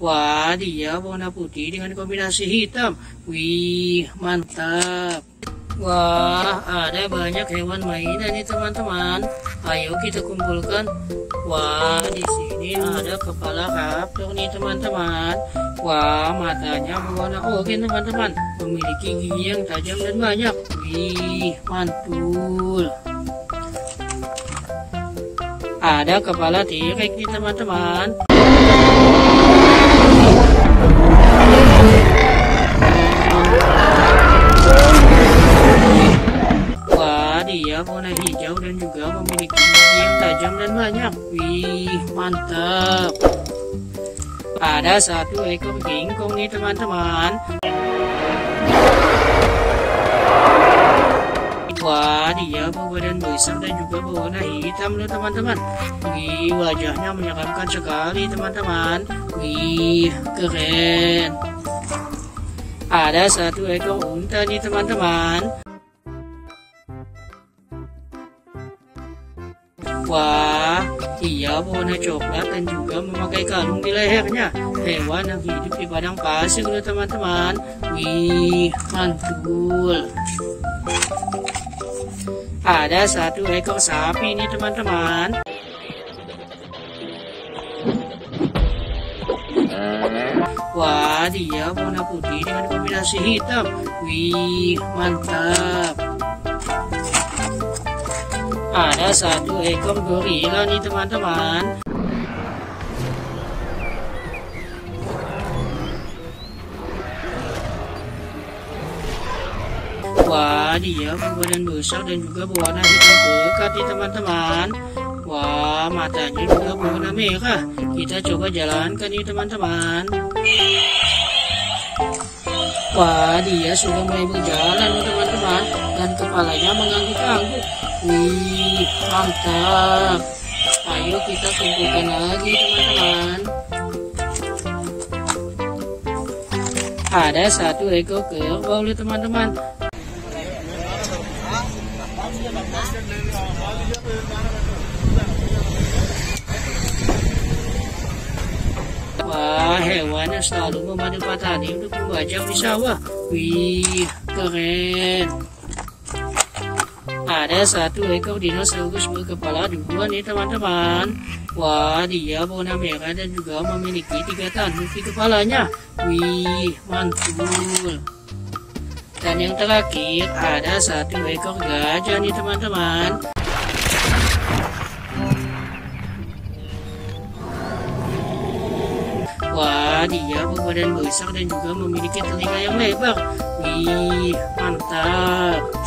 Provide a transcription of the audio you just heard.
Wah, dia warna putih dengan kombinasi hitam. Wih, mantap. Wah, ada banyak hewan mainan nih teman-teman. Ayo kita kumpulkan. Wah, di sini ada kepala raptor nih teman-teman. Wah, matanya berwarna oranye teman-teman. Memiliki gigi yang tajam dan banyak. Wih, mantul. Ada kepala tirik nih teman-teman. Wah, dia warna hijau dan juga memiliki gigi yang tajam dan banyak. Wih, mantap. Ada satu ekor bingkong nih teman-teman. Wah, dia berbadan besar dan juga berwarna hitam loh teman-teman. Wih, wajahnya menyeramkan sekali teman-teman. Wih, keren. Ada satu ekor unta nih teman-teman. Wah, dia berwarna coklat dan juga memakai kalung di lehernya. Hewan yang hidup di padang pasir loh teman-teman. Wih, mantul. Ada satu ekor sapi nih teman-teman. Wah, dia warna putih dengan kombinasi hitam. Wih, mantap. Ada satu ekor gorila nih teman-teman. Wah, dia berbadan besar dan juga berwarna hitam pekat nih teman-teman. Wah, matanya juga berwarna merah. Kita coba jalankan nih teman-teman. Wah, dia sudah mulai berjalan nih teman-teman. Dan kepalanya mengangguk-angguk. Wih, mantap. Ayo kita kumpulkan lagi teman-teman. Ada satu ekor kerbau nih teman-teman. Wah, hewan yang selalu memandu petani untuk membajak di sawah. Wih, keren. Ada satu ekor dinosaurus berkepala dua nih teman-teman. Wah, dia berwarna merah dan juga memiliki 3 tanduk di kepalanya. Wih, mantul. Dan yang terakhir, ada satu ekor gajah nih teman-teman. Wah, dia berbadan besar dan juga memiliki telinga yang lebar. Wih, mantap.